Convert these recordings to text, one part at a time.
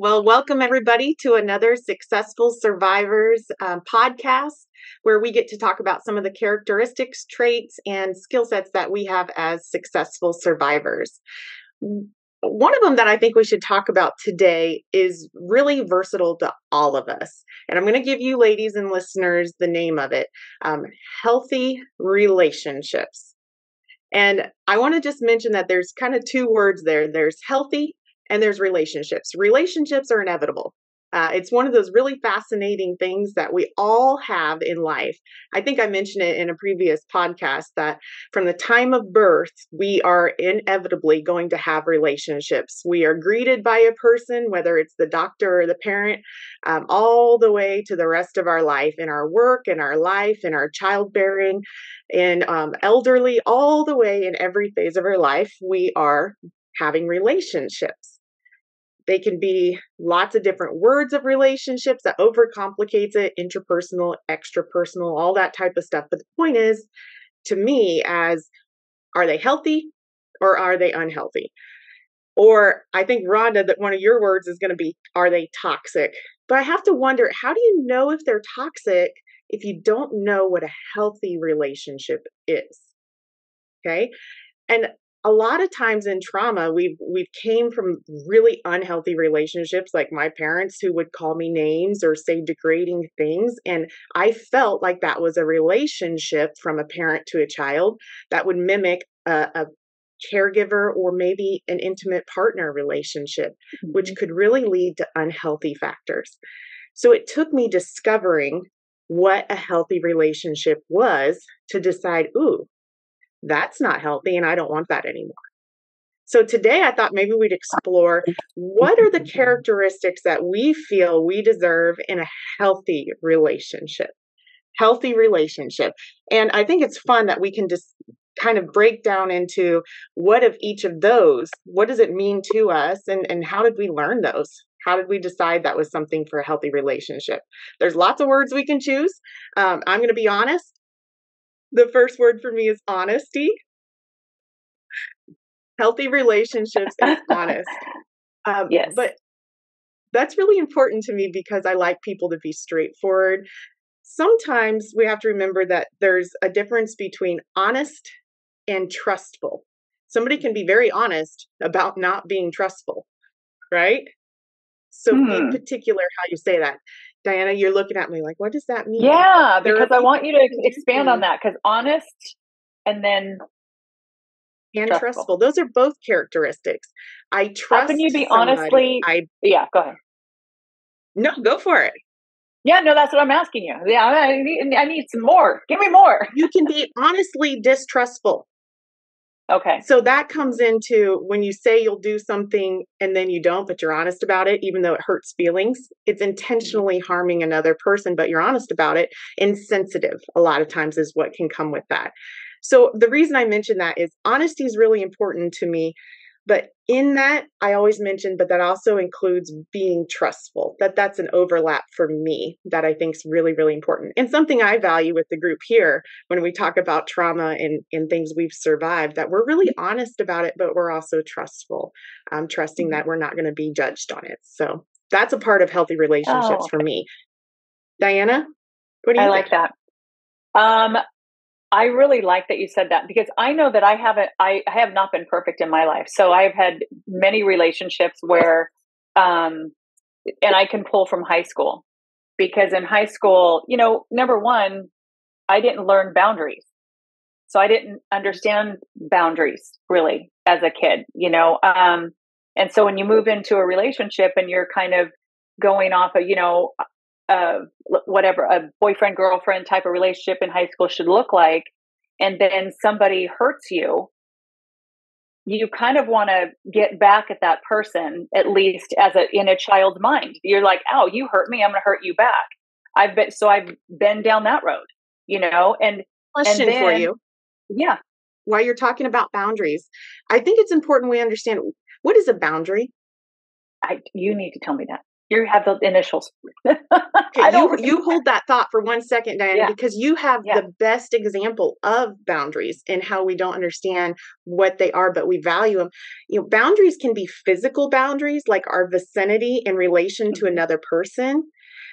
Well, welcome everybody to another Successful Survivors podcast, where we get to talk about some of the characteristics, traits, and skill sets that we have as successful survivors. One of them that I think we should talk about today is really versatile to all of us. And I'm going to give you ladies and listeners the name of it, healthy relationships. And I want to just mention that there's kind of two words there. There's healthy and there's relationships. Relationships are inevitable. It's one of those really fascinating things that we all have in life. I think I mentioned it in a previous podcast that from the time of birth, we are inevitably going to have relationships. We are greeted by a person, whether it's the doctor or the parent, all the way to the rest of our life, in our work, in our life, in our childbearing, in elderly, all the way in every phase of our life, we are having relationships. They can be lots of different words of relationships that overcomplicates it, interpersonal, extrapersonal, all that type of stuff. But the point is, to me, as are they healthy or are they unhealthy? Or I think, Rhonda, that one of your words is going to be, are they toxic? But I have to wonder, how do you know if they're toxic if you don't know what a healthy relationship is? Okay. And a lot of times in trauma, we've came from really unhealthy relationships, like my parents who would call me names or say degrading things. And I felt like that was a relationship from a parent to a child that would mimic a caregiver or maybe an intimate partner relationship, which could really lead to unhealthy factors. So it took me discovering what a healthy relationship was to decide, ooh, that's not healthy and I don't want that anymore. So today I thought maybe we'd explore what are the characteristics that we feel we deserve in a healthy relationship. Healthy relationship. And I think it's fun that we can just kind of break down into what of each of those, what does it mean to us and how did we learn those? How did we decide that was something for a healthy relationship? There's lots of words we can choose. I'm going to be honest. The first word for me is honesty. Healthy relationships is honest. Yes. But that's really important to me because I like people to be straightforward. Sometimes we have to remember that there's a difference between honest and trustful. Somebody can be very honest about not being trustful, right? So in particular, how you say that. Diana, you're looking at me like, what does that mean? Yeah, because I want you to expand on that, because honest and then trustful. Those are both characteristics. I trust. How can you be somebody, honestly? Yeah, go ahead. No, go for it. Yeah, no, that's what I'm asking you. Yeah, I need some more. Give me more. You can be honestly distrustful. Okay. So that comes into when you say you'll do something and then you don't, but you're honest about it, even though it hurts feelings. It's intentionally harming another person, but you're honest about it. Insensitive, a lot of times, is what can come with that. So the reason I mention that is honesty is really important to me. But in that, I always mention, but that also includes being trustful, that's an overlap for me that I think is really, really important. And something I value with the group here, when we talk about trauma and things we've survived, that we're really honest about it, but we're also trustful, trusting that we're not going to be judged on it. So that's a part of healthy relationships for me. Diana, what do you think? I like that. I really like that you said that, because I know that I have not been perfect in my life. So I've had many relationships where, and I can pull from high school, because in high school, you know, number one, I didn't learn boundaries. So I didn't understand boundaries really as a kid, you know? And so when you move into a relationship and you're kind of going off of, you know, whatever a boyfriend, girlfriend type of relationship in high school should look like, and then somebody hurts you, you kind of want to get back at that person, at least as in a child's mind. You're like, oh, you hurt me, I'm going to hurt you back. I've been down that road, you know, and question for you. Yeah. While you're talking about boundaries, I think it's important we understand, what is a boundary? You need to tell me that. You have the initials. You hold that thought for 1 second, Diana, because you have the best example of boundaries and how we don't understand what they are, but we value them. You know, boundaries can be physical boundaries, like our vicinity in relation to another person.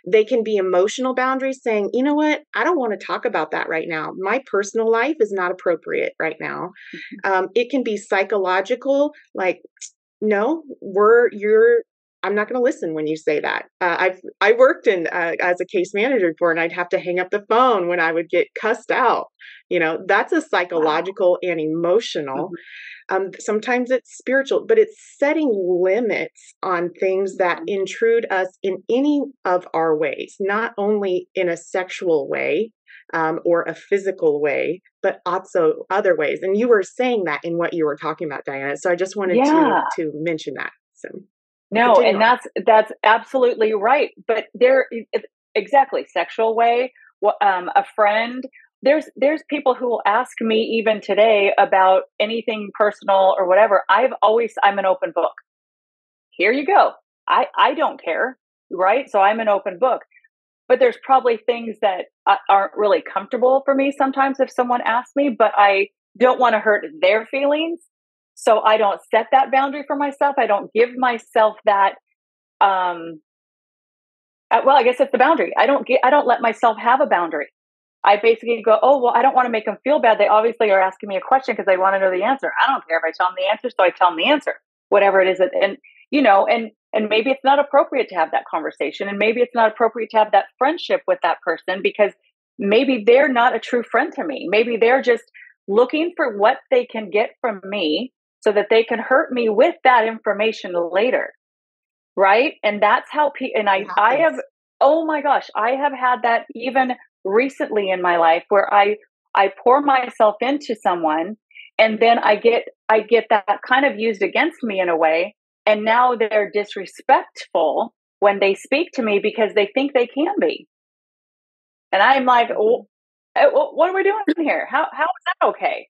They can be emotional boundaries, saying, you know what, I don't want to talk about that right now. My personal life is not appropriate right now. It can be psychological, like, no, I'm not going to listen when you say that. I worked in as a case manager before, and I'd have to hang up the phone when I would get cussed out. You know, that's a psychological and emotional. Sometimes it's spiritual, but it's setting limits on things that intrude us in any of our ways, not only in a sexual way or a physical way, but also other ways. And you were saying that in what you were talking about, Diana. So I just wanted to mention that. So. No, and that's absolutely right. But there, exactly, sexual way, a friend. There's people who will ask me even today about anything personal or whatever. I'm an open book. Here you go. I don't care, right? So I'm an open book. But there's probably things that aren't really comfortable for me sometimes if someone asks me, but I don't want to hurt their feelings. So I don't set that boundary for myself. I don't give myself that. Well, I guess it's the boundary. I don't let myself have a boundary. I basically go, oh, well, I don't want to make them feel bad. They obviously are asking me a question because they want to know the answer. I don't care if I tell them the answer. So I tell them the answer, whatever it is. And maybe it's not appropriate to have that conversation. And maybe it's not appropriate to have that friendship with that person because maybe they're not a true friend to me. Maybe they're just looking for what they can get from me, so that they can hurt me with that information later, right? And that's how people, and I have, oh my gosh, I have had that even recently in my life where I pour myself into someone and then I get that kind of used against me in a way. And now they're disrespectful when they speak to me because they think they can be. And I'm like, oh, what are we doing here? How is that okay?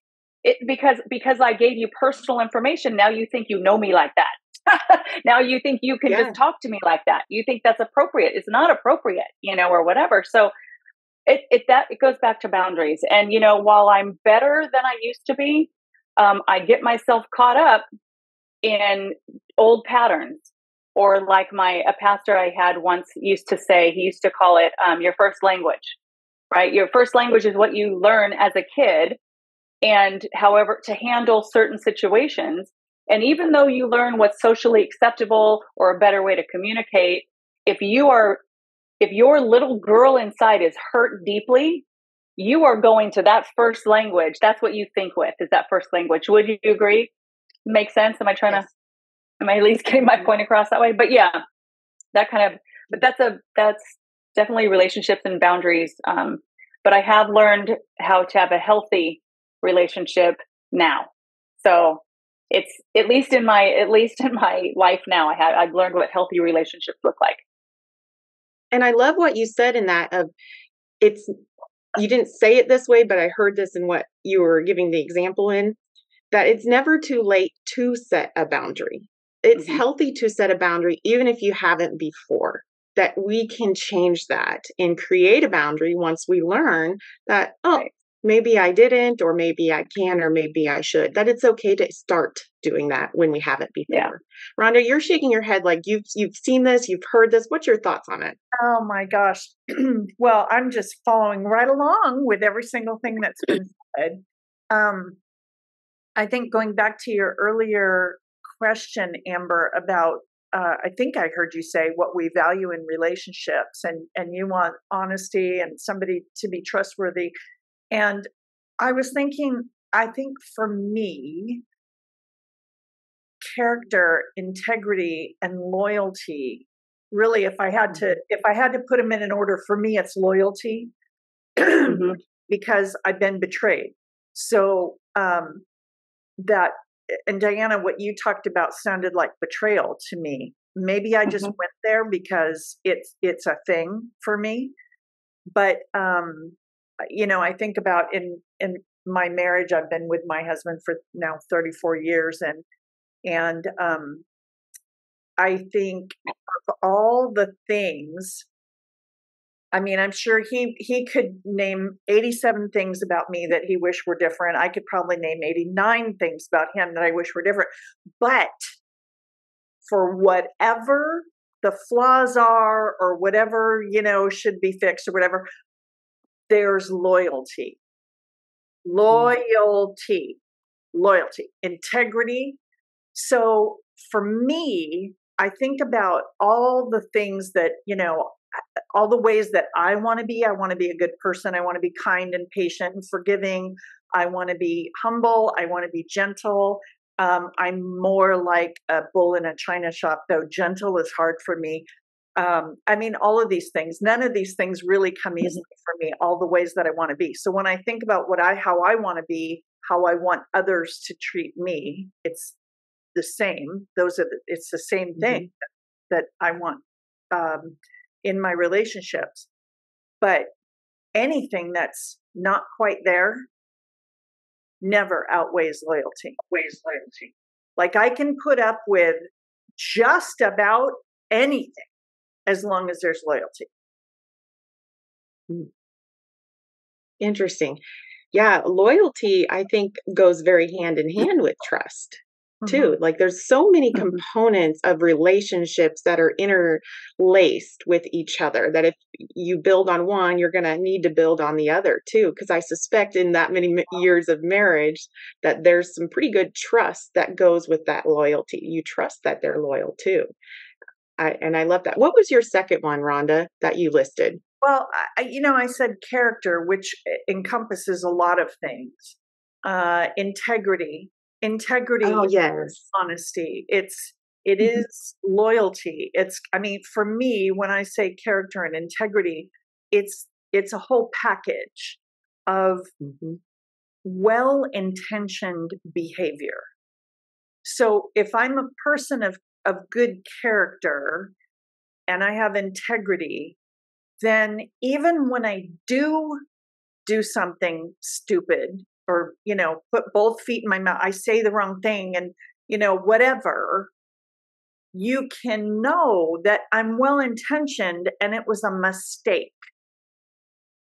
Because I gave you personal information, now you think you know me like that. Now you think you can just talk to me like that. You think that's appropriate. It's not appropriate, you know, or whatever. So it goes back to boundaries. And, you know, while I'm better than I used to be, I get myself caught up in old patterns. Or like a pastor I had once used to say, he used to call it your first language, right? Your first language is what you learn as a kid. And however, to handle certain situations, and even though you learn what's socially acceptable or a better way to communicate, if your little girl inside is hurt deeply, you are going to that first language. That's what you think with is that first language. Would you agree? Make sense? Am I trying to? Am I at least getting my point across that way? But yeah, that kind of. But that's definitely relationships and boundaries. But I have learned how to have a healthy relationship now, so it's at least in my life now. I've learned what healthy relationships look like, and I love what you said in that of it's. You didn't say it this way, but I heard this in what you were giving the example in that it's never too late to set a boundary. It's healthy to set a boundary, even if you haven't before. That we can change that and create a boundary once we learn that. Oh. Right. Maybe I didn't, or maybe I can, or maybe I should, that it's okay to start doing that when we haven't before. Yeah. Rhonda, you're shaking your head like you've seen this, you've heard this. What's your thoughts on it? Oh my gosh. Well, I'm just following right along with every single thing that's been said. I think going back to your earlier question, Amber, about I think I heard you say what we value in relationships and you want honesty and somebody to be trustworthy. And I was thinking, I think for me, character, integrity, and loyalty, really, if I had to put them in an order, for me, it's loyalty because I've been betrayed. So that, and Diana, what you talked about sounded like betrayal to me. Maybe I just went there because it's a thing for me, but, you know, I think about in my marriage, I've been with my husband for now 34 years, and I think of all the things, I mean, I'm sure he could name 87 things about me that he wished were different. I could probably name 89 things about him that I wish were different. But for whatever the flaws are or whatever, should be fixed or whatever, there's loyalty. Loyalty, integrity. So for me, I think about all the things that, all the ways that I want to be. I want to be a good person. I want to be kind and patient and forgiving. I want to be humble. I want to be gentle. I'm more like a bull in a china shop, though gentle is hard for me. All of these things, none of these things really come easily for me, all the ways that I want to be. So when I think about how I want to be, how I want others to treat me, it's the same. It's the same thing that I want in my relationships. But anything that's not quite there never outweighs loyalty. Like I can put up with just about anything as long as there's loyalty. Interesting. Yeah. Loyalty, I think, goes very hand in hand with trust too. Like there's so many components of relationships that are interlaced with each other that if you build on one, you're going to need to build on the other too. Because I suspect in that many years of marriage that there's some pretty good trust that goes with that loyalty. You trust that they're loyal too. And I love that. What was your second one, Rhonda, that you listed? Well, I said character, which encompasses a lot of things. Integrity. Oh, yes. Honesty. It is loyalty. For me, when I say character and integrity, it's a whole package of well-intentioned behavior. So if I'm a person of good character and I have integrity, then even when I do something stupid or, put both feet in my mouth, I say the wrong thing and, whatever, you can know that I'm well-intentioned and it was a mistake.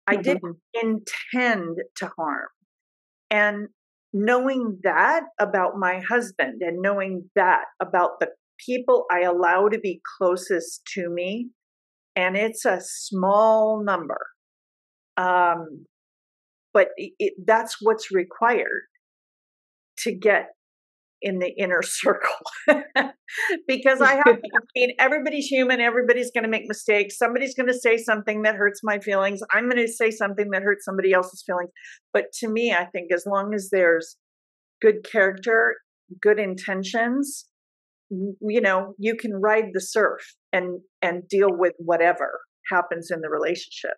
I didn't intend to harm. And knowing that about my husband and knowing that about the people I allow to be closest to me, and it's a small number, but that's what's required to get in the inner circle. Because everybody's human, everybody's going to make mistakes, somebody's going to say something that hurts my feelings, I'm going to say something that hurts somebody else's feelings. But to me, I think as long as there's good character, good intentions, you can ride the surf and deal with whatever happens in the relationship.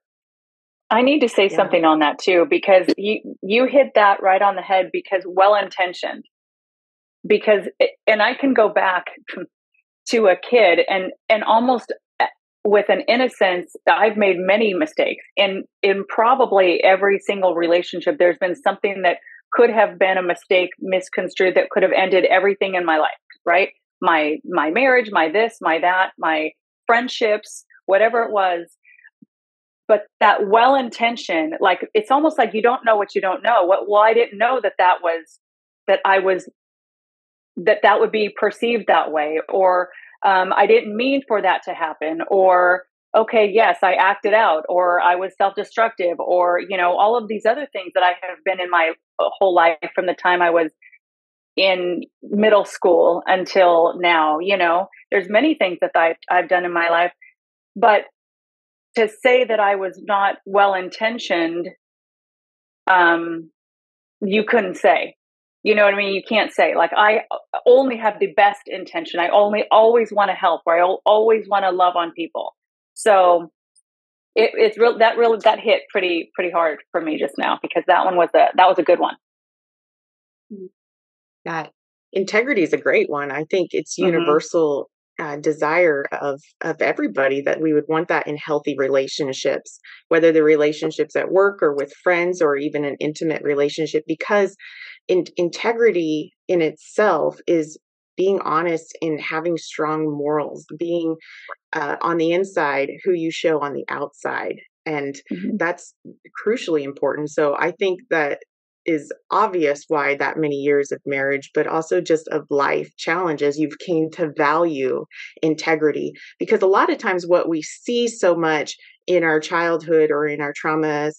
I need to say something on that too, because you hit that right on the head, because well-intentioned, and I can go back to a kid and almost with an innocence, I've made many mistakes in probably every single relationship. There's been something that could have been a mistake misconstrued that could have ended everything in my life, right? My marriage, my this, my that, my friendships, whatever it was. But that well-intentioned, like, it's almost like you don't know what you don't know. Well, I didn't know that would be perceived that way, or I didn't mean for that to happen, or, okay, yes, I acted out, or I was self-destructive, or, all of these other things that I have been in my whole life from the time I was in middle school until now. There's many things that I've done in my life, but to say that I was not well-intentioned, you couldn't say, you know what I mean? You can't say, like, I only have the best intention. I only always want to help, or I always want to love on people. So it's real. That really, that hit pretty hard for me just now, because that one was that was a good one. That integrity is a great one. I think it's universal desire of everybody that we would want that in healthy relationships, whether the relationships at work or with friends or even an intimate relationship, because integrity in itself is being honest and having strong morals, being on the inside who you show on the outside. And that's crucially important. So I think that is obvious why that many years of marriage, but also just of life challenges, you've came to value integrity, because a lot of times what we see so much in our childhood or in our traumas,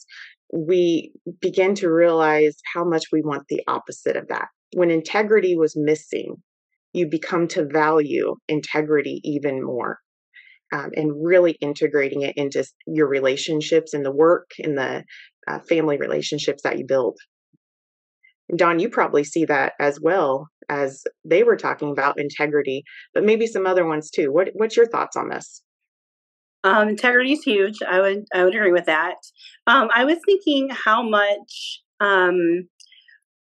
we begin to realize how much we want the opposite of that. When integrity was missing, you become to value integrity even more. And really integrating it into your relationships and the work and the family relationships that you build. Don, you probably see that as well, as they were talking about integrity, but maybe some other ones too. What's your thoughts on this? Integrity is huge. I would agree with that. I was thinking how much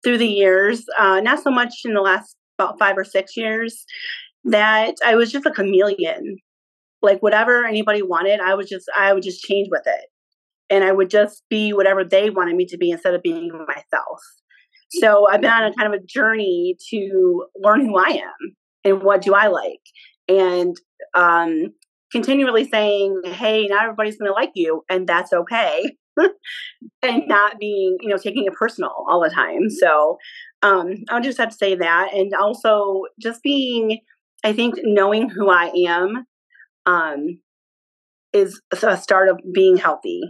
through the years, not so much in the last about 5 or 6 years, that I was just a chameleon. Like whatever anybody wanted, I would just change with it. And I would just be whatever they wanted me to be instead of being myself. So I've been on a kind of a journey to learn who I am and what do I like. And continually saying, hey, not everybody's going to like you. And that's okay. And not being, taking it personal all the time. So I'll just have to say that. And also just being, I think, knowing who I am. Is a start of being healthy,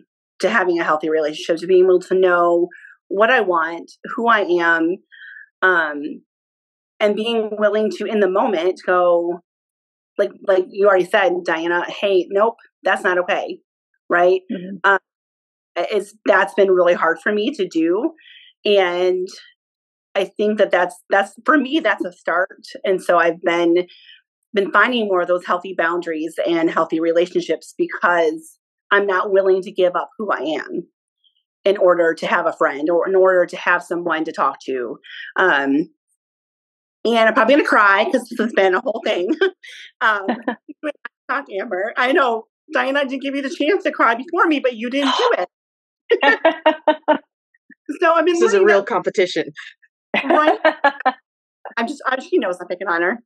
to having a healthy relationship, to being able to know what I want, who I am, and being willing to, in the moment, go, like you already said, Diana, hey, nope, that's not okay. Right. That's been really hard for me to do. And I think that's for me, that's a start. And so I've been finding more of those healthy boundaries and healthy relationships, because I'm not willing to give up who I am in order to have a friend or in order to have someone to talk to. And I'm probably going to cry because this has been a whole thing. Talk, Amber. I know Diana didn't give you the chance to cry before me, but you didn't do it. So I mean, this is a real competition. Right? She knows I'm picking on her.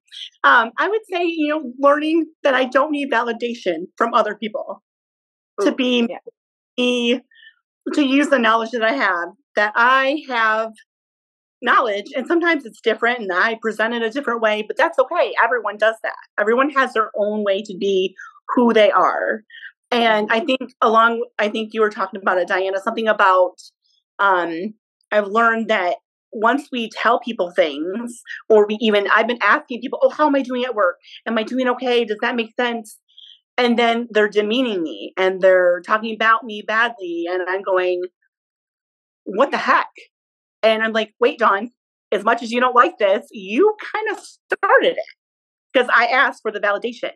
I would say, learning that I don't need validation from other people to be, to use the knowledge that I have, knowledge. And sometimes it's different and I present it a different way, but that's okay. Everyone does that. Everyone has their own way to be who they are. And I think you were talking about it, Diana, something about, I've learned that once we tell people things, or I've been asking people, oh, how am I doing at work? Am I doing okay? Does that make sense? And then they're demeaning me and they're talking about me badly. And I'm going, what the heck? And I'm like, wait, Dawn, as much as you don't like this, you kind of started it, because I asked for the validation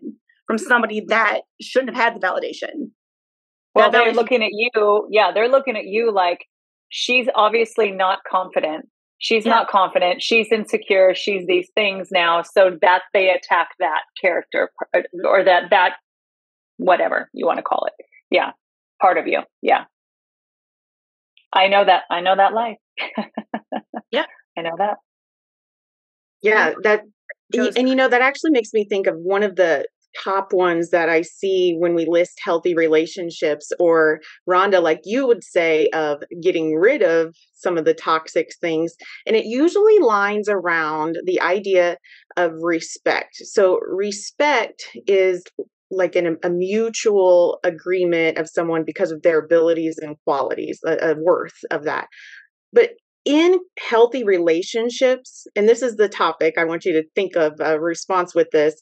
from somebody that shouldn't have had the validation. Well, they're looking at you. Yeah. They're looking at you like, she's obviously not confident. She's not confident. She's insecure. She's these things now. So that they attack that character or that whatever you want to call it. Yeah. Part of you. Yeah. I know that life. Yeah. I know that. Yeah. That actually makes me think of one of the top ones that I see when we list healthy relationships, or Rhonda, like you would say, of getting rid of some of the toxic things. And it usually lines around the idea of respect. So respect is like a mutual agreement of someone because of their abilities and qualities, a worth of that. But in healthy relationships, and this is the topic I want you to think of a response with this,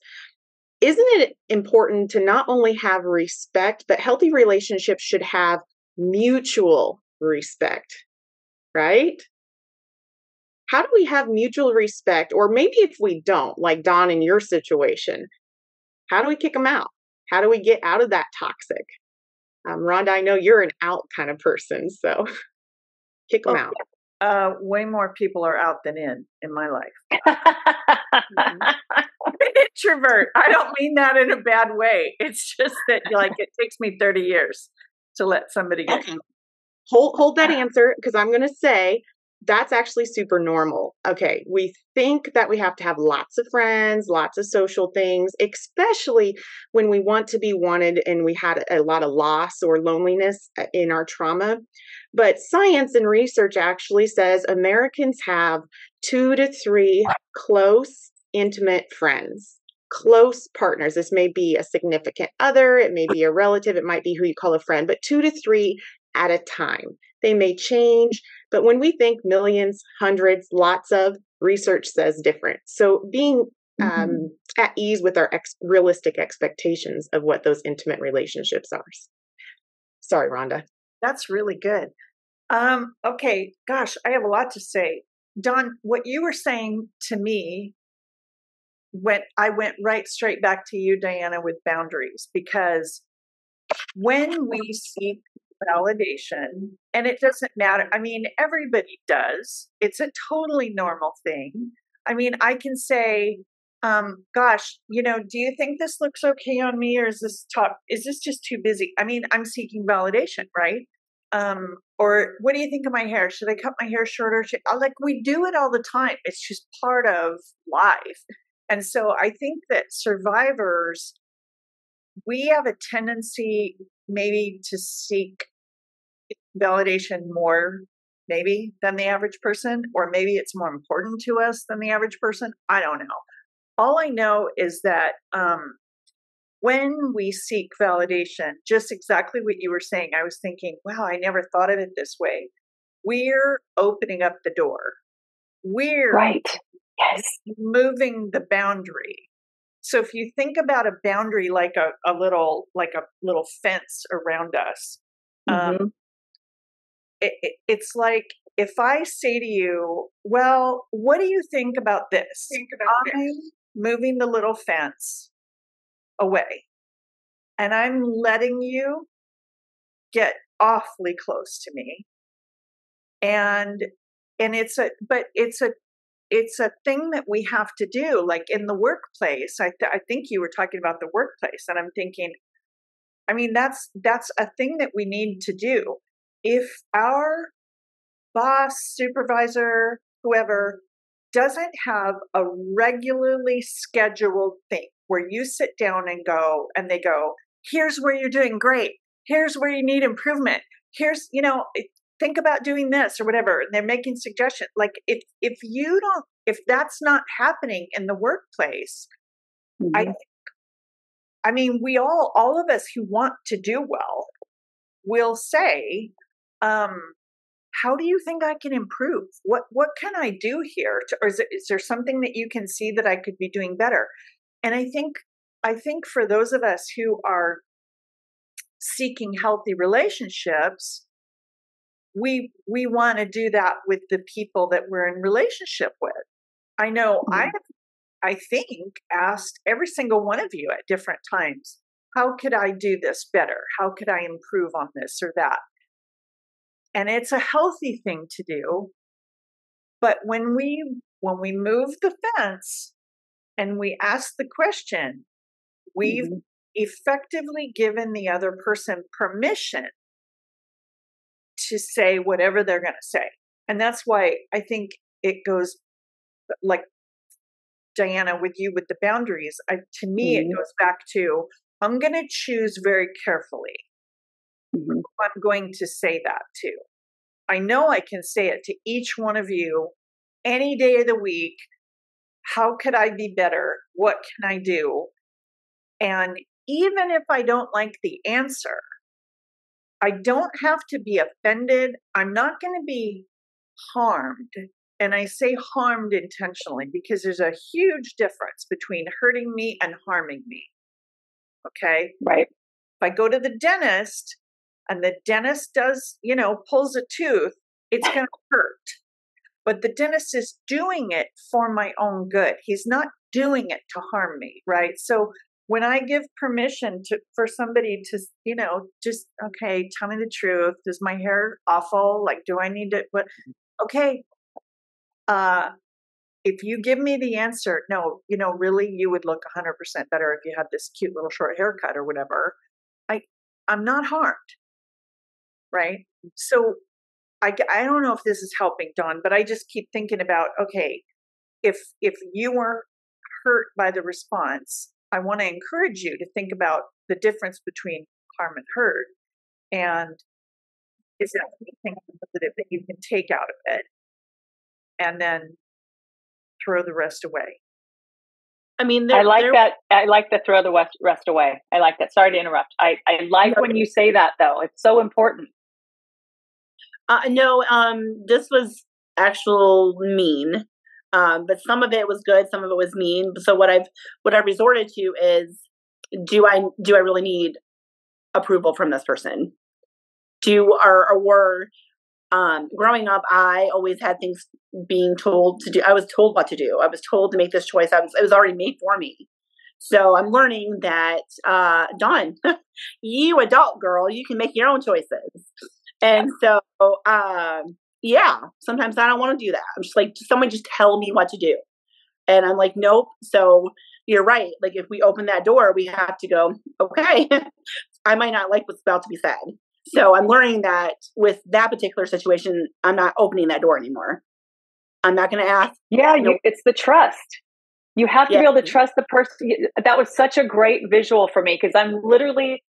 isn't it important to not only have respect, but healthy relationships should have mutual respect, right? How do we have mutual respect? Or maybe if we don't, like Don in your situation, how do we kick them out? How do we get out of that toxic? Rhonda, I know you're an out kind of person, so kick them out. Way more people are out than in my life. I'm an introvert. I don't mean that in a bad way. It's just that it takes me 30 years to let somebody get. Hold that answer, because I'm going to say That's actually super normal. Okay, we think that we have to have lots of friends, lots of social things, especially when we want to be wanted and we had a lot of loss or loneliness in our trauma. But science and research actually says Americans have 2 to 3 close, intimate friends. Close partners. This may be a significant other. It may be a relative. It might be who you call a friend, but 2 to 3 at a time. They may change, but when we think millions, hundreds, lots of, research says different. So being at ease with our realistic expectations of what those intimate relationships are. Sorry, Rhonda. That's really good. Okay. Gosh, I have a lot to say. Don, what you were saying to me, I went right straight back to you, Diana, with boundaries, because when we seek validation, and it doesn't matter. I mean, everybody does. It's a totally normal thing. I mean, I can say, gosh, you know, do you think this looks okay on me? Or is this just too busy? I mean, I'm seeking validation, right? Or what do you think of my hair? Should I cut my hair shorter? Like, we do it all the time. It's just part of life. And so I think that survivors, we have a tendency maybe to seek validation more maybe than the average person, or maybe it's more important to us than the average person. I don't know. All I know is that when we seek validation, just exactly what you were saying, I was thinking, wow, I never thought of it this way. We're opening up the door. We're right. Yes. Moving the boundary. So if you think about a boundary like a little fence around us, it's like if I say to you, well, what do you think about this? Moving the little fence away, and I'm letting you get awfully close to me. And it's a thing that we have to do, like in the workplace. I think you were talking about the workplace, and I'm thinking, I mean, that's a thing that we need to do. If our boss, supervisor, whoever doesn't have a regularly scheduled thing where you sit down and go, and they go, here's where you're doing great. Here's where you need improvement. Here's, you know, think about doing this or whatever. And they're making suggestions. Like if that's not happening in the workplace, I mean, we all of us who want to do well will say, how do you think I can improve? What can I do here? Or is there something that you can see that I could be doing better? And I think for those of us who are seeking healthy relationships, we want to do that with the people that we're in relationship with. I know I think asked every single one of you at different times, how could I do this better? How could I improve on this or that? And it's a healthy thing to do. But when we move the fence and we ask the question, we've effectively given the other person permission to say whatever they're going to say. And that's why I think it goes, like Diana, with you with the boundaries, to me, it goes back to, I'm going to choose very carefully who I'm going to say that to. I know I can say it to each one of you any day of the week. How could I be better? What can I do? And even if I don't like the answer, I don't have to be offended. I'm not going to be harmed. And I say harmed intentionally because there's a huge difference between hurting me and harming me. Okay. Right. If I go to the dentist and the dentist does, you know, pulls a tooth, it's going to hurt. But the dentist is doing it for my own good. He's not doing it to harm me. Right. So when I give permission for somebody to, you know, just, okay, tell me the truth. Is my hair awful? Like, do I need to, what? Okay. If you give me the answer, no, you know, really, you would look 100% better if you had this cute little short haircut or whatever. I'm not harmed. Right. So I don't know if this is helping, Dawn, but I just keep thinking about, okay, if you were hurt by the response, I want to encourage you to think about the difference between harm and hurt, and is that anything positive that you can take out of it, and then throw the rest away. I mean, that. I like the throw the rest away. I like that. Sorry to interrupt. I like when you say that, though. It's so important. This was actual mean, but some of it was good, some of it was mean. So what I resorted to is, do I really need approval from this person? Growing up, I always had things being told to do. I was told what to do. I was told to make this choice. It was already made for me. So I'm learning that, Dawn, you adult girl, you can make your own choices. And so, sometimes I don't want to do that. I'm just like, someone just tell me what to do. And I'm like, nope. So you're right. Like, if we open that door, we have to go, okay, I might not like what's about to be said. So I'm learning that with that particular situation, I'm not opening that door anymore. I'm not going to ask. Yeah, it's the trust. You have to be able to trust the person. That was such a great visual for me, because I'm literally,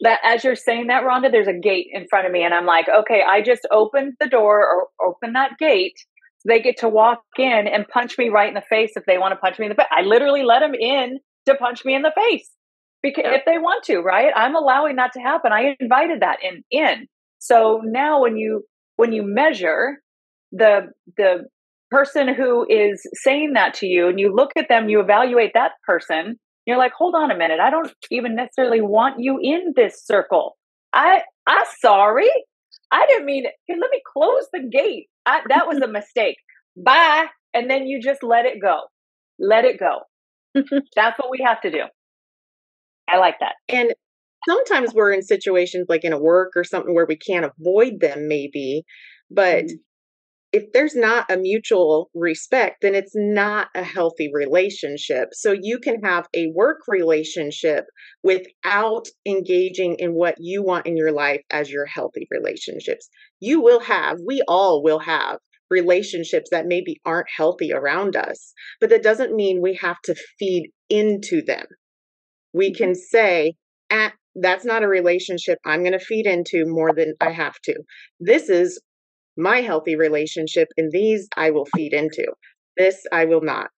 that as you're saying that, Rhonda, there's a gate in front of me, and I'm like, okay, I just opened the door or open that gate. So they get to walk in and punch me right in the face if they want to punch me in the face. I literally let them in to punch me in the face. Because if they want to, right? I'm allowing that to happen. I invited that in. So now when you measure the person who is saying that to you, and you look at them, you evaluate that person, you're like, hold on a minute, I don't even necessarily want you in this circle. I'm sorry. I didn't mean it. Hey, let me close the gate. That was a mistake. Bye. And then you just let it go. Let it go. That's what we have to do. I like that. And sometimes we're in situations like in a work or something where we can't avoid them maybe, but if there's not a mutual respect, then it's not a healthy relationship. So you can have a work relationship without engaging in what you want in your life as your healthy relationships. We all will have relationships that maybe aren't healthy around us, but that doesn't mean we have to feed into them. We can say, that's not a relationship I'm going to feed into more than I have to. This is my healthy relationship, and these I will feed into. This I will not.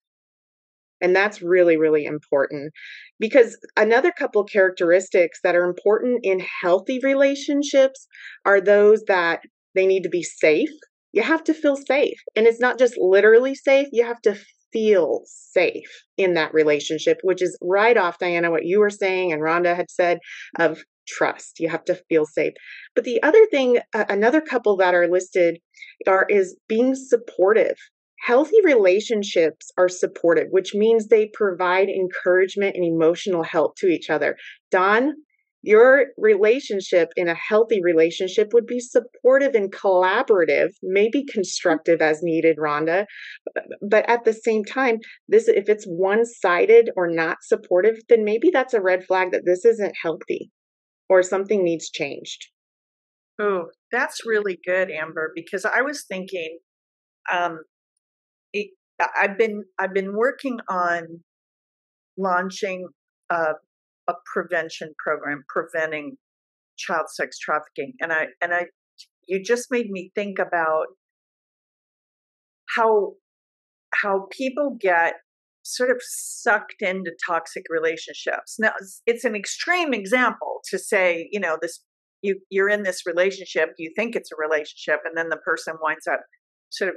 And that's really, really important, because another couple of characteristics that are important in healthy relationships are those that they need to be safe. You have to feel safe. And it's not just literally safe. You have to feel safe in that relationship, which is right off, Diana, what you were saying and Rhonda had said of trust. You have to feel safe. But the other thing, another couple that are listed is being supportive. Healthy relationships are supportive, which means they provide encouragement and emotional help to each other. Don, your relationship in a healthy relationship would be supportive and collaborative, maybe constructive as needed, Rhonda. But at the same time, if it's one-sided or not supportive, then maybe that's a red flag that this isn't healthy or something needs changed. Oh, that's really good, Amber, because I was thinking, I've been working on launching a prevention program, preventing child sex trafficking. And you just made me think about how people get sort of sucked into toxic relationships. Now, it's an extreme example to say, you're in this relationship, you think it's a relationship, and then the person winds up sort of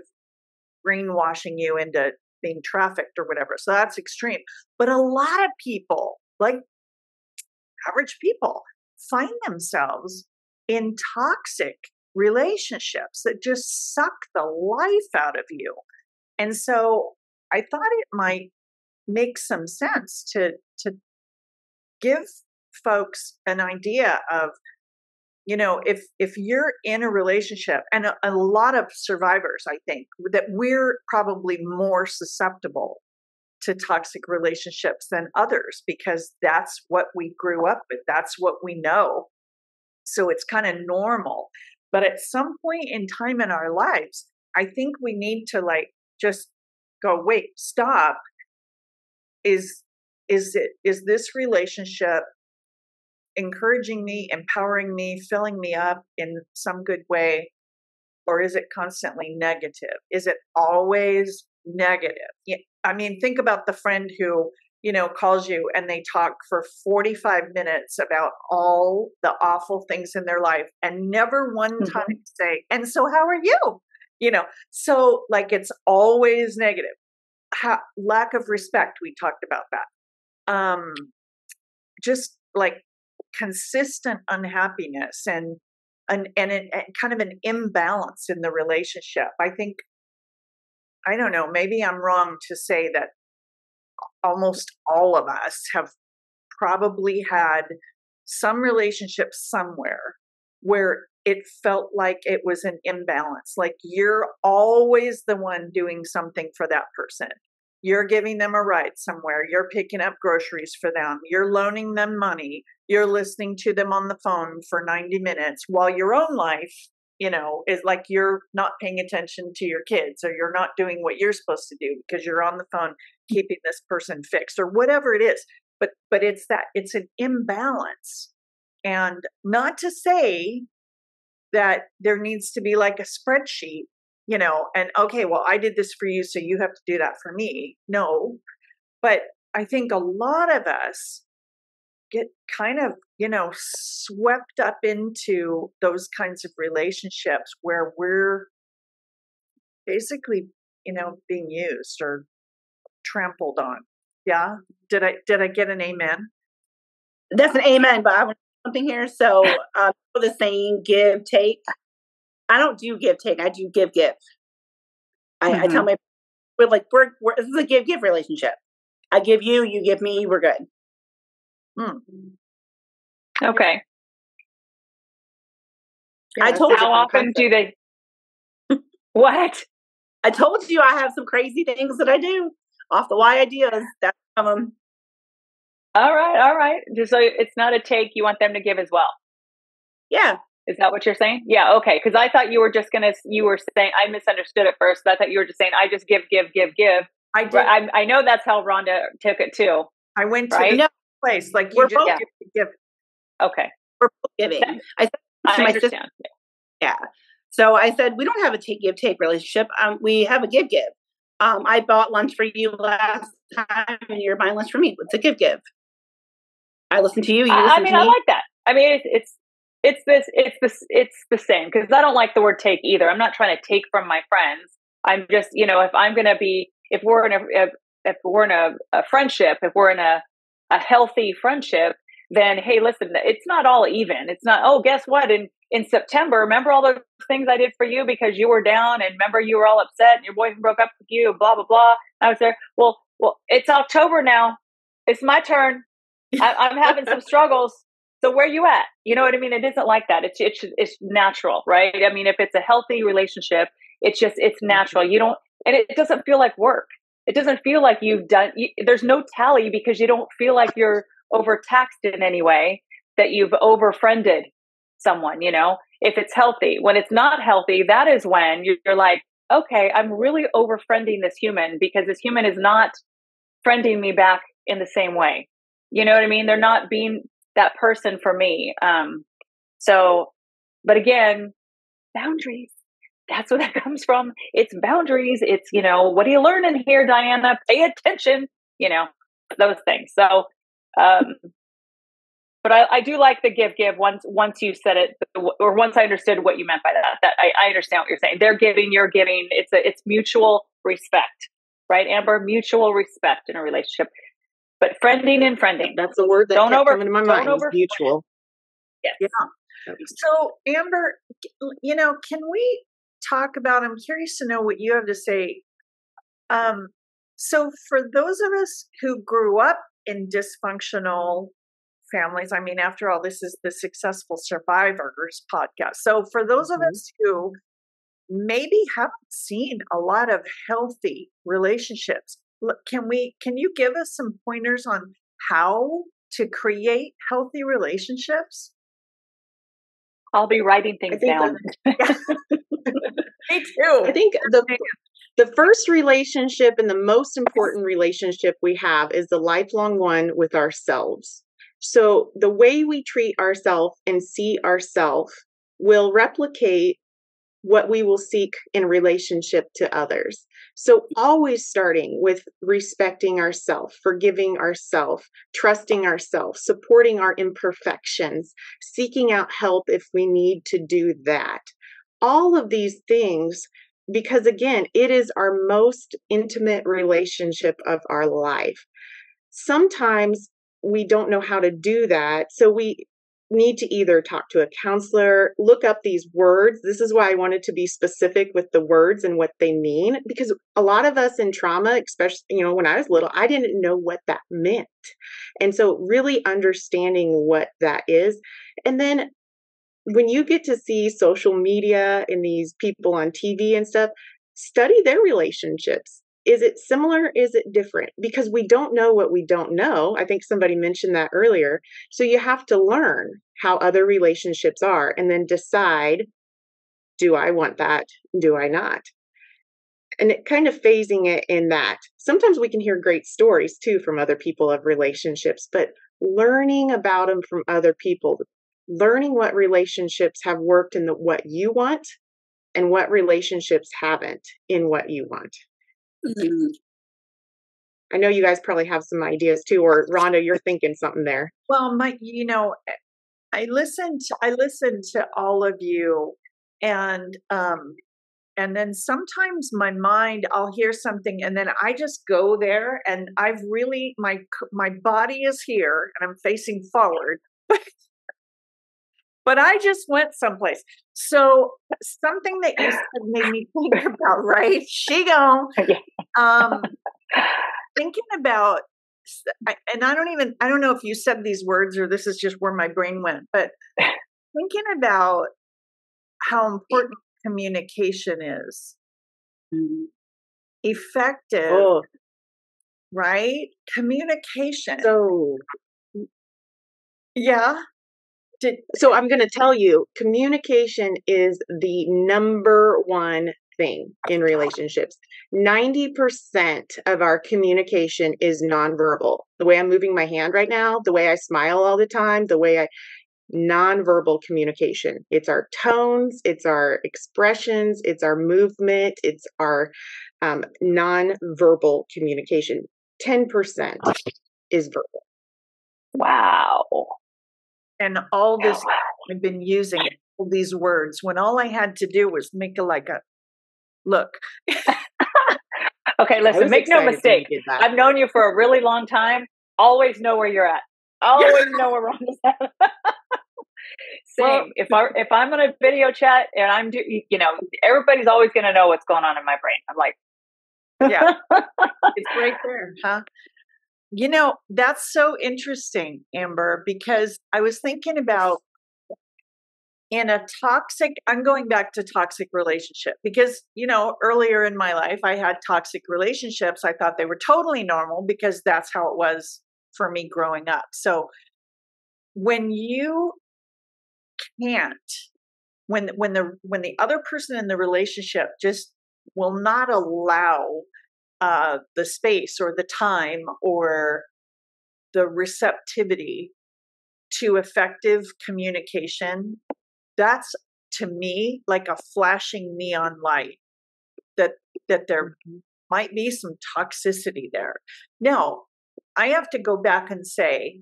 brainwashing you into being trafficked or whatever. So that's extreme. But a lot of people, like average people, find themselves in toxic relationships that just suck the life out of you. And so I thought it might make some sense to give folks an idea of, if you're in a relationship, and a lot of survivors, I think, that we're probably more susceptible to toxic relationships than others, because that's what we grew up with. That's what we know. So it's kind of normal. But at some point in time in our lives, I think we need to like just go, wait, stop. Is this relationship encouraging me, empowering me, filling me up in some good way? Or is it constantly negative? Is it always negative? Yeah. I mean, think about the friend who, you know, calls you and they talk for 45 minutes about all the awful things in their life and never one time say, and so how are you? You know, so like it's always negative. Lack of respect, we talked about that. Just like consistent unhappiness and kind of an imbalance in the relationship. I think, I don't know, maybe I'm wrong to say that almost all of us have probably had some relationship somewhere where it felt like it was an imbalance. Like you're always the one doing something for that person. You're giving them a ride somewhere. You're picking up groceries for them. You're loaning them money. You're listening to them on the phone for 90 minutes while your own life, you know, is like you're not paying attention to your kids or you're not doing what you're supposed to do because you're on the phone keeping this person fixed or whatever it is. But it's that it's an imbalance. And not to say that there needs to be like a spreadsheet, you know, and okay, well, I did this for you, so you have to do that for me. No, but I think a lot of us get kind of, you know, swept up into those kinds of relationships where we're basically, you know, being used or trampled on. Yeah. Did I get an amen? That's an amen, but I want to say something here. So for the saying, give, take. I don't do give, take. I do give, give. I tell my, we're like, this is a give, give relationship. I give you, you give me, we're good. Okay. I told you. How often do they? What? I told you I have some crazy things that I do off the Y ideas. That's some of them. All right. Just so it's not a take. You want them to give as well. Yeah. Is that what you're saying? Yeah. Okay. Because I thought you were just gonna. You were saying I misunderstood at first. But I thought you were just saying I just give. I did. I know that's how Rhonda took it too. I went to the place like you just give. Okay. We're both giving. I said to my sister, yeah. So I said we don't have a take relationship. We have a give. I bought lunch for you last time, and you're buying lunch for me. It's a give. I listen to you. I like that. I mean, it's the same because I don't like the word take either. I'm not trying to take from my friends. I'm just, you know, if we're in a healthy friendship, then hey, listen, it's not all even. It's not, oh, guess what? In September, remember all those things I did for you because you were down and remember you were all upset and your boyfriend broke up with you, blah, blah, blah. I was there. Well, it's October now. It's my turn. I'm having some struggles. So where you at? You know what I mean? It isn't like that. It's natural, right? I mean, if it's a healthy relationship, it's natural. You don't, and it doesn't feel like work. It doesn't feel like you've done, there's no tally because you don't feel like you're overtaxed in any way, that you've overfriended someone, you know, if it's healthy. When it's not healthy, that is when you're like, okay, I'm really overfriending this human because this human is not friending me back in the same way. You know what I mean? They're not being that person for me. So, but again, boundaries. That's where that comes from. It's boundaries. It's, you know, what are you learning here, Diana? Pay attention, you know, those things. So, but I do like the give once you said it, or once I understood what you meant by that I understand what you're saying. They're giving, you're giving. It's mutual respect, right, Amber? Mutual respect in a relationship, but friending. That's the word that don't kept coming to my mind. Mutual. Yes. Yeah. So Amber, you know, can we talk about, I'm curious to know what you have to say. So for those of us who grew up in dysfunctional families, I mean, after all, this is the Successful Survivors podcast. So for those of us who maybe haven't seen a lot of healthy relationships, can you give us some pointers on how to create healthy relationships? I'll be writing things down. Me too. I think the first relationship and the most important relationship we have is the lifelong one with ourselves. So the way we treat ourselves and see ourselves will replicate what we will seek in relationship to others. So always starting with respecting ourselves, forgiving ourselves, trusting ourselves, supporting our imperfections, seeking out help if we need to do that. All of these things, because again, it is our most intimate relationship of our life. Sometimes we don't know how to do that. So we need to either talk to a counselor, look up these words. This is why I wanted to be specific with the words and what they mean, because a lot of us in trauma, especially, you know, when I was little, I didn't know what that meant. And so really understanding what that is. And then when you get to see social media and these people on TV and stuff, study their relationships. Is it similar? Is it different? Because we don't know what we don't know. I think somebody mentioned that earlier. So you have to learn how other relationships are and then decide, do I want that? Do I not? And it kind of phasing it in that. Sometimes we can hear great stories too from other people of relationships, but learning about them from other people, learning what relationships have worked in what you want and what relationships haven't in what you want. Mm-hmm. I know you guys probably have some ideas too, or Rhonda, you're thinking something there. Well, Mike, you know, I listened to all of you, and then sometimes my mind, I'll hear something, and then I just go there, and I've really my body is here, and I'm facing forward, but I just went someplace. So something that you said made me think about, right? She gone. Thinking about, and I don't know if you said these words or this is just where my brain went, but thinking about how important communication is. Mm-hmm. Effective, right? Communication. So, yeah. So I'm going to tell you, communication is the number one thing in relationships. 90% of our communication is nonverbal. The way I'm moving my hand right now, the way I smile all the time, nonverbal communication. It's our tones, it's our expressions, it's our movement, it's our nonverbal communication. 10% is verbal. Wow. And all this, I've been using all these words when all I had to do was make a look. Okay, listen, make no mistake. I've known you for a really long time. Always know where you're at. Always know where Rhonda's at. Same. Well, if I'm going to video chat and I'm doing, you know, everybody's always going to know what's going on in my brain. I'm like, yeah, it's right there, huh? You know, that's so interesting, Amber, because I was thinking about in a toxic, I'm going back to toxic relationship because, you know, earlier in my life, I had toxic relationships. I thought they were totally normal because that's how it was for me growing up. So when you can't, when the other person in the relationship just will not allow the space or the time or the receptivity to effective communication, that's to me like a flashing neon light that there might be some toxicity there. Now, I have to go back and say,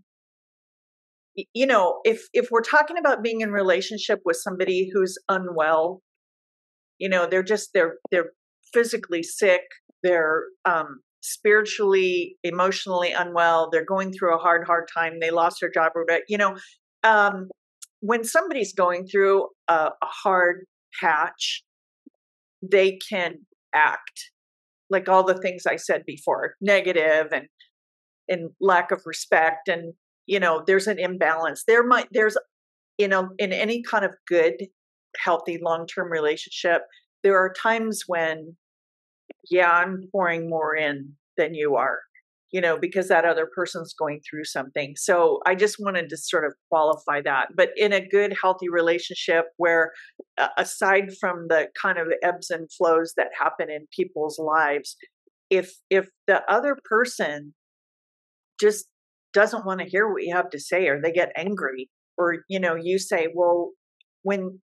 you know, if we're talking about being in relationship with somebody who's unwell, you know, they're physically sick, they're spiritually, emotionally unwell, they're going through a hard time, they lost their job, or you know, when somebody's going through a hard patch, they can act like all the things I said before, negative and lack of respect, and you know, there's an imbalance. There's, you know, in any kind of good, healthy, long-term relationship, there are times when, yeah, I'm pouring more in than you are you know, because that other person's going through something. So I just wanted to sort of qualify that. But in a good, healthy relationship where, aside from the kind of ebbs and flows that happen in people's lives, if the other person just doesn't want to hear what you have to say, or they get angry, or, you know, you say, well, when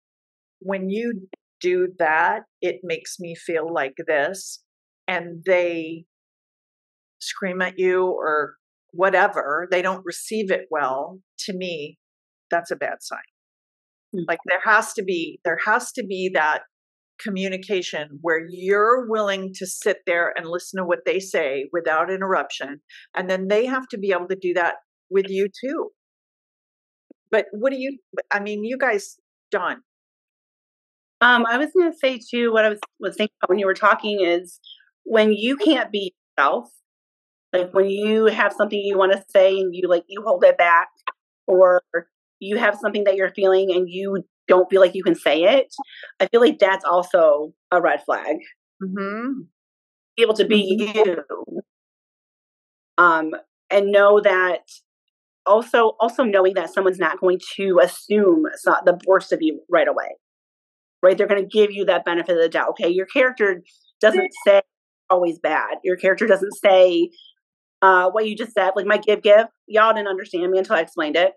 you do that, it makes me feel like this, and they scream at you or whatever, they don't receive it well, to me, that's a bad sign. Mm-hmm. Like there has to be that communication where you're willing to sit there and listen to what they say without interruption. And then they have to be able to do that with you too. But you guys, Dawn. I was going to say too, what I was thinking about when you were talking is when you can't be yourself, like when you have something you want to say and you hold it back, or you have something that you're feeling and you don't feel like you can say it. I feel like that's also a red flag. Mm-hmm. Be able to be you. And know that also knowing that someone's not going to assume the worst of you right away. Right? They're going to give you that benefit of the doubt. Okay. Your character doesn't say always bad. Your character doesn't say what you just said, like my give. Y'all didn't understand me until I explained it.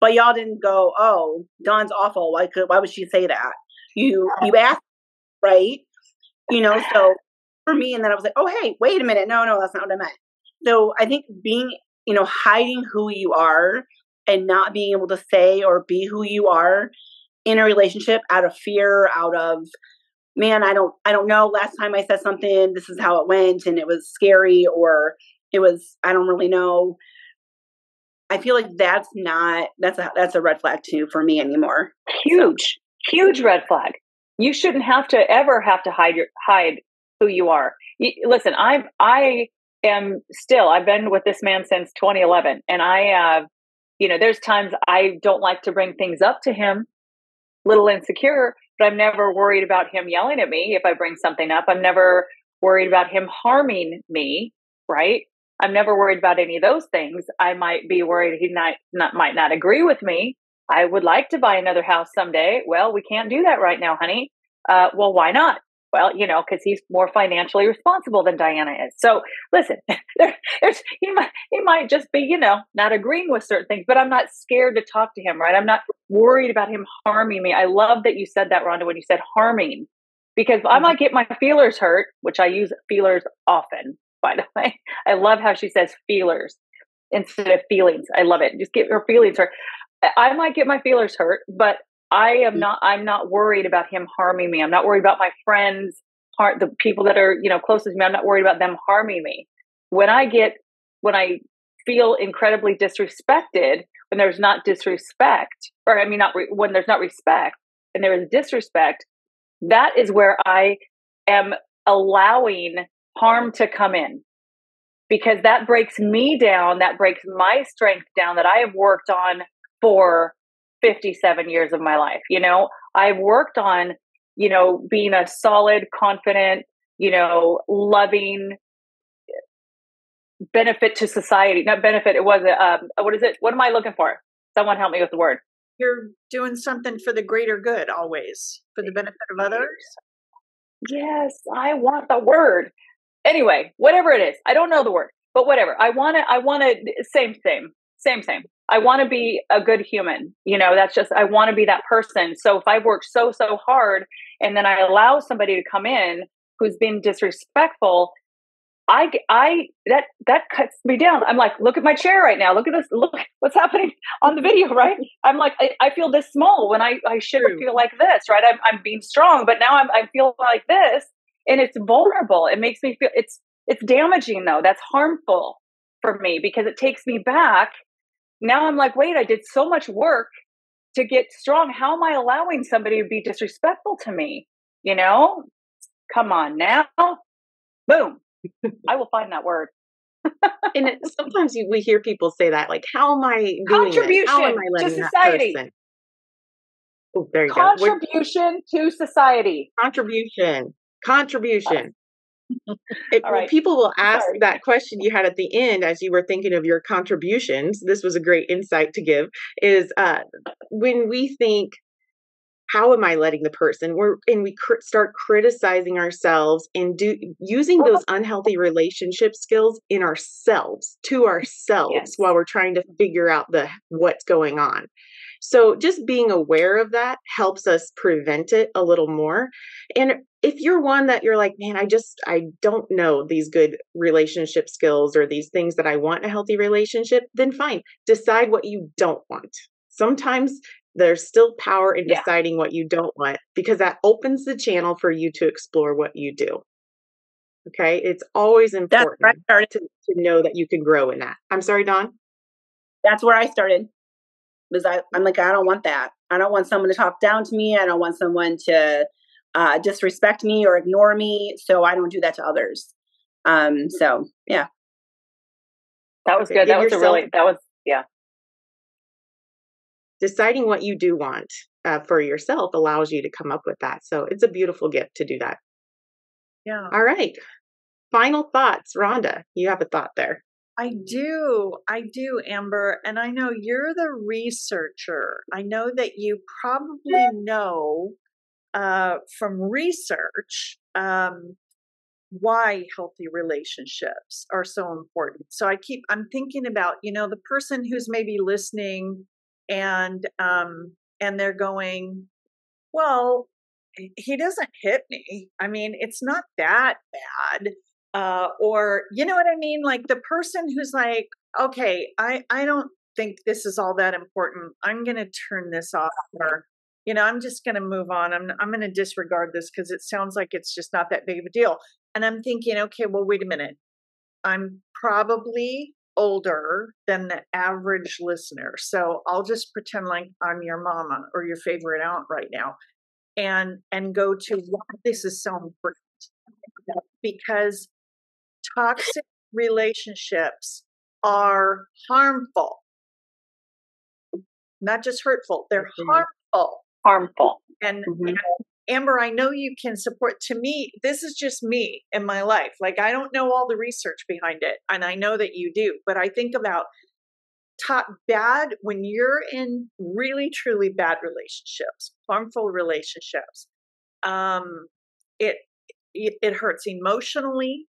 But y'all didn't go, oh, Dawn's awful. Why would she say that? You asked, right? You know, so for me, and then I was like, oh, hey, wait a minute. No, that's not what I meant. So I think being, you know, hiding who you are and not being able to say or be who you are in a relationship out of fear, out of, man, I don't know. Last time I said something, this is how it went, and it was scary, or it was, I don't really know. I feel like that's a red flag too for me anymore. Huge red flag. You shouldn't ever have to hide who you are. Listen, I am still, I've been with this man since 2011, and I have, you know, there's times I don't like to bring things up to him, little insecure, but I'm never worried about him yelling at me if I bring something up. I'm never worried about him harming me, right? I'm never worried about any of those things. I might be worried he might not agree with me. I would like to buy another house someday. Well, we can't do that right now, honey. Well, why not? Well, you know, because he's more financially responsible than Diana is. So listen, he might just be, you know, not agreeing with certain things, but I'm not scared to talk to him, right? I'm not worried about him harming me. I love that you said that, Rhonda, when you said harming, because I might get my feelers hurt, which I use feelers often. By the way, I love how she says feelers instead of feelings. I love it. Just get your feelings hurt. I might get my feelers hurt, but I'm not worried about him harming me. I'm not worried about my friends, the people that are, you know, closest to me. I'm not worried about them harming me. When I feel incredibly disrespected, when there's not disrespect, or I mean, when there's not respect and there is disrespect, that is where I am allowing harm to come in, because that breaks me down. That breaks my strength down that I have worked on for 57 years of my life. You know, I've worked on, you know, being a solid, confident, you know, loving benefit to society. Not benefit. It was a, what is it? What am I looking for? Someone help me with the word. You're doing something for the greater good, always for the benefit of others. Yes. I want the word. Anyway, whatever it is, I don't know the word, but whatever. I want to, same. I want to be a good human. You know, that's just, I want to be that person. So if I've worked so hard and then I allow somebody to come in who's been disrespectful, that cuts me down. I'm like, look at my chair right now. Look at this. Look what's happening on the video, right? I'm like, I feel this small when I shouldn't feel like this, right? I'm being strong, but now I feel like this. And it's vulnerable. It makes me feel it's damaging though. That's harmful for me because it takes me back. Now I'm like, wait, I did so much work to get strong. How am I allowing somebody to be disrespectful to me? You know, come on now. Boom. I will find that word. And sometimes we hear people say that, like, how am I doing contribution this? How am I letting to society? That person? Oh, there you go. Contribution to society. Contribution. Right. People will ask that question you had at the end as you were thinking of your contributions. This was a great insight to give, is when we think, how am I letting the person? We start criticizing ourselves and using those unhealthy relationship skills in ourselves, to ourselves, while we're trying to figure out what's going on. So just being aware of that helps us prevent it a little more. And if you're one that you're like, man, I don't know these good relationship skills or these things that I want in a healthy relationship, then fine. Decide what you don't want. Sometimes there's still power in deciding what you don't want, because that opens the channel for you to explore what you do. Okay. It's always important to know that you can grow in that. I'm sorry, Dawn. That's where I started. Because I'm like, I don't want that. I don't want someone to talk down to me. I don't want someone to disrespect me or ignore me. So I don't do that to others. So yeah. That was good. That was deciding what you do want for yourself allows you to come up with that. So it's a beautiful gift to do that. Yeah. All right. Final thoughts, Rhonda, you have a thought there. I do, Amber. And I know you're the researcher. I know that you probably know from research why healthy relationships are so important. So I'm thinking about, the person who's maybe listening and they're going, well, he doesn't hit me. I mean, it's not that bad. Or, you know what I mean? Like the person who's like, okay, I don't think this is all that important. I'm going to turn this off, or, I'm just going to move on. I'm going to disregard this because it sounds like it's just not that big of a deal. And I'm thinking, okay, well, wait a minute. I'm probably older than the average listener. So I'll just pretend like I'm your mama or your favorite aunt right now and go to why this is so important. Because toxic relationships are harmful, not just hurtful. They're harmful. Harmful. And Amber, I know you can support. To me, this is just me in my life. Like, I don't know all the research behind it, and I know that you do. But I think about bad when you're in really, truly bad relationships, harmful relationships. It hurts emotionally.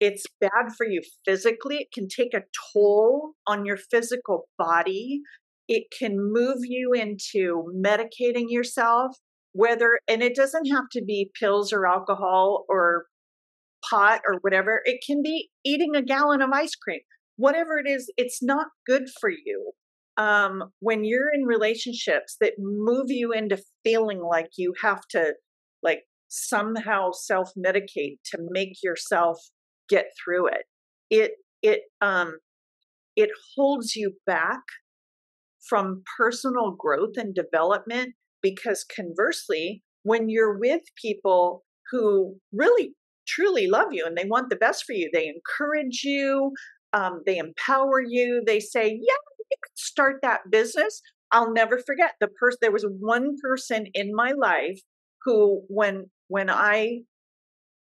It's bad for you physically. It can take a toll on your physical body. It can move you into medicating yourself, and it doesn't have to be pills or alcohol or pot or whatever. It can be eating a gallon of ice cream. Whatever it is, it's not good for you. When you're in relationships that move you into feeling like you have to, like, somehow self-medicate to make yourself get through it. It holds you back from personal growth and development, because conversely, when you're with people who really, truly love you and they want the best for you, they encourage you, they empower you, they say, yeah, you can start that business. I'll never forget there was one person in my life who, when I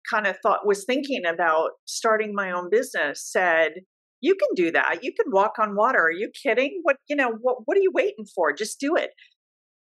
kind of was thinking about starting my own business, said, you can do that. You can walk on water. Are you kidding? What are you waiting for? Just do it.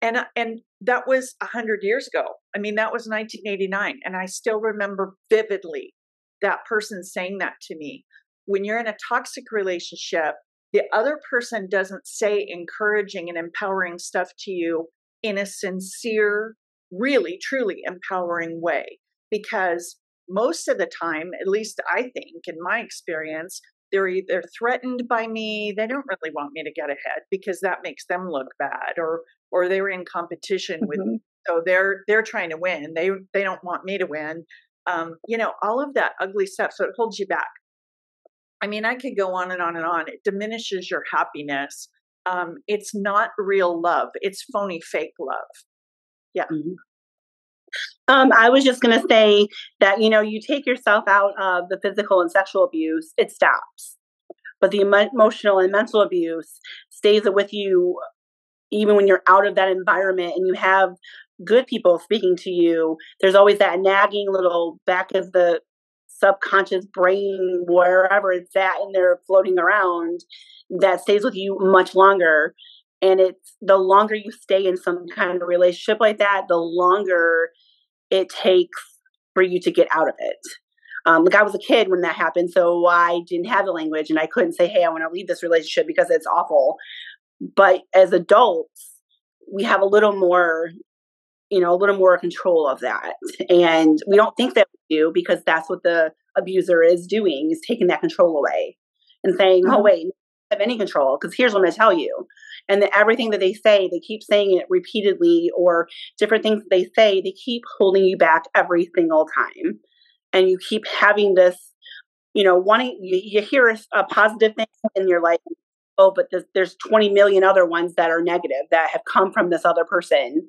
And that was 100 years ago. I mean, that was 1989. And I still remember vividly that person saying that to me. When you're in a toxic relationship, the other person doesn't say encouraging and empowering stuff to you in a sincere, really, truly empowering way, because most of the time, at least I think in my experience, they're either threatened by me, they don't really want me to get ahead because that makes them look bad, or they're in competition with me, so they're trying to win, they don't want me to win, all of that ugly stuff. So it holds you back. I mean, I could go on and on and on. It diminishes your happiness. It's not real love, it's phony, fake love. Yeah. I was just going to say that, you take yourself out of the physical and sexual abuse, it stops. But the emotional and mental abuse stays with you even when you're out of that environment and you have good people speaking to you. There's always that nagging little back of the subconscious brain, wherever it's at, and they're floating around, that stays with you much longer. And it's the longer you stay in some kind of relationship like that, the longer it takes for you to get out of it. Like I was a kid when that happened, so I didn't have the language and I couldn't say, hey, I want to leave this relationship because it's awful. But as adults, we have a little more control of that. And we don't think that we do, because that's what the abuser is doing, is taking that control away and saying, oh, wait, I don't have any control, because here's what I'm going to tell you. And then everything that they say, they keep saying it repeatedly, or different things that they say, they keep holding you back every single time. And you keep having this, you hear a positive thing and you're like, oh, but there's 20 million other ones that are negative that have come from this other person.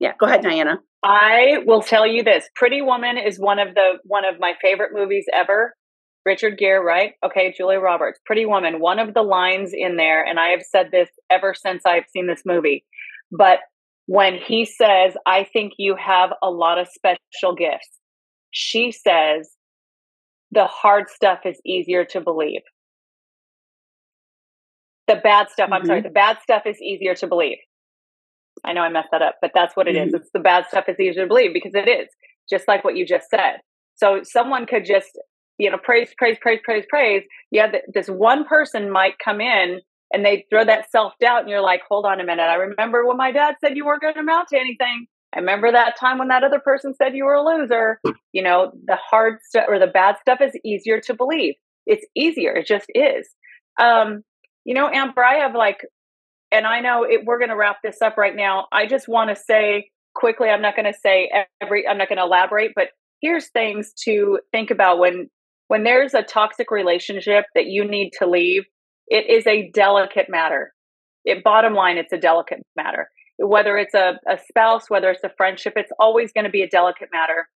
Yeah, go ahead, Diana. I will tell you this. Pretty Woman is one of my favorite movies ever. Richard Gere, right? Okay, Julia Roberts. Pretty Woman. One of the lines in there, and I have said this ever since I've seen this movie, but when he says, I think you have a lot of special gifts, she says, the hard stuff is easier to believe. The bad stuff, I'm sorry, the bad stuff is easier to believe. I know I messed that up, but that's what it is. It's the bad stuff is easier to believe, because it is, just like what you just said. So someone could just, praise. Yeah, this one person might come in and they throw that self-doubt and you're like, hold on a minute. I remember when my dad said you weren't going to amount to anything. I remember that time when that other person said you were a loser. The hard stuff or the bad stuff is easier to believe. It's easier. It just is. Amber, I have and I know we're going to wrap this up right now. I just want to say quickly, I'm not going to elaborate, but here's things to think about when there's a toxic relationship that you need to leave. It is a delicate matter. Bottom line, it's a delicate matter. Whether it's a spouse, whether it's a friendship, it's always going to be a delicate matter.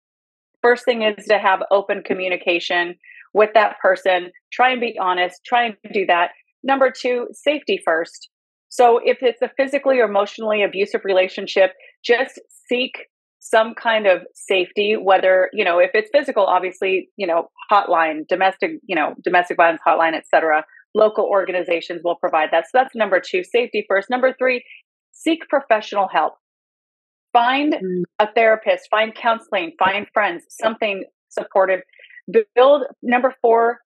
First thing is to have open communication with that person. Try and be honest. Try and do that. Number two, safety first. So if it's a physically or emotionally abusive relationship, just seek some kind of safety, whether, if it's physical, obviously, hotline, domestic violence hotline, etc. Local organizations will provide that. So that's number two, safety first. Number three, seek professional help. Find a therapist, find counseling, find friends, something supportive. Number four,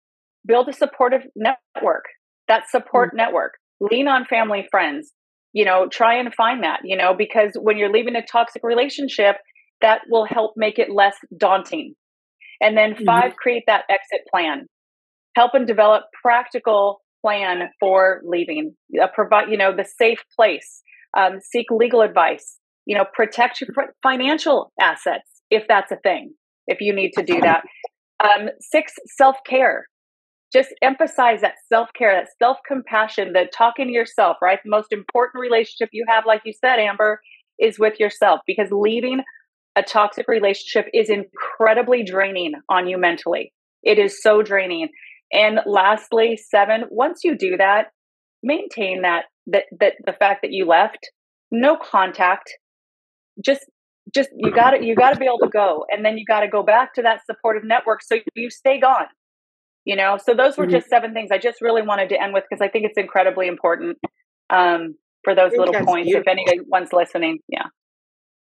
build a supportive network, that support network. Lean on family, friends, try and find that, because when you're leaving a toxic relationship, that will help make it less daunting. And then five, create that exit plan. Help and develop practical plan for leaving. Provide, the safe place. Seek legal advice. Protect your financial assets, if that's a thing, if you need to do that. Six, self-care. Just emphasize that self-care, that self-compassion, that talking to yourself, right? The most important relationship you have, like you said, Amber, is with yourself, because leaving a toxic relationship is incredibly draining on you mentally. It is so draining. And lastly, seven, once you do that, maintain that the fact that you left, no contact, just you gotta be able to go. And then you gotta go back to that supportive network so you stay gone. So those were just seven things I just really wanted to end with, because I think it's incredibly important for those little points, beautiful. If anyone's listening. Yeah.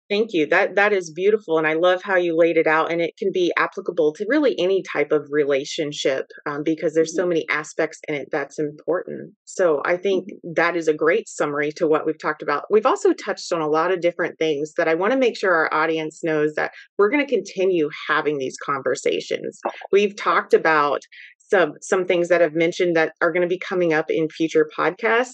Thank you. That is beautiful. And I love how you laid it out, and it can be applicable to really any type of relationship because there's so many aspects in it that's important. So I think that is a great summary to what we've talked about. We've also touched on a lot of different things that I want to make sure our audience knows that we're going to continue having these conversations. We've talked about some things that I've mentioned that are going to be coming up in future podcasts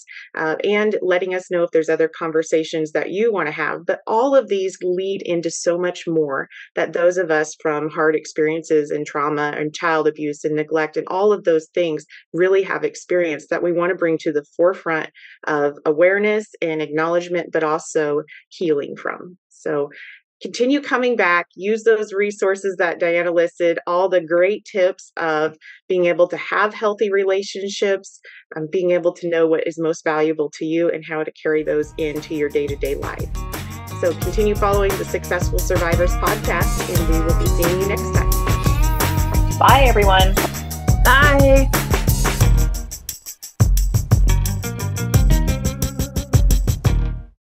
and letting us know if there's other conversations that you want to have. But all of these lead into so much more that those of us from hard experiences and trauma and child abuse and neglect and all of those things really have experienced, that we want to bring to the forefront of awareness and acknowledgement, but also healing from. So continue coming back, use those resources that Diana listed, all the great tips of being able to have healthy relationships, being able to know what is most valuable to you and how to carry those into your day-to-day life. So continue following the Successful Survivors podcast, and we will be seeing you next time. Bye, everyone. Bye.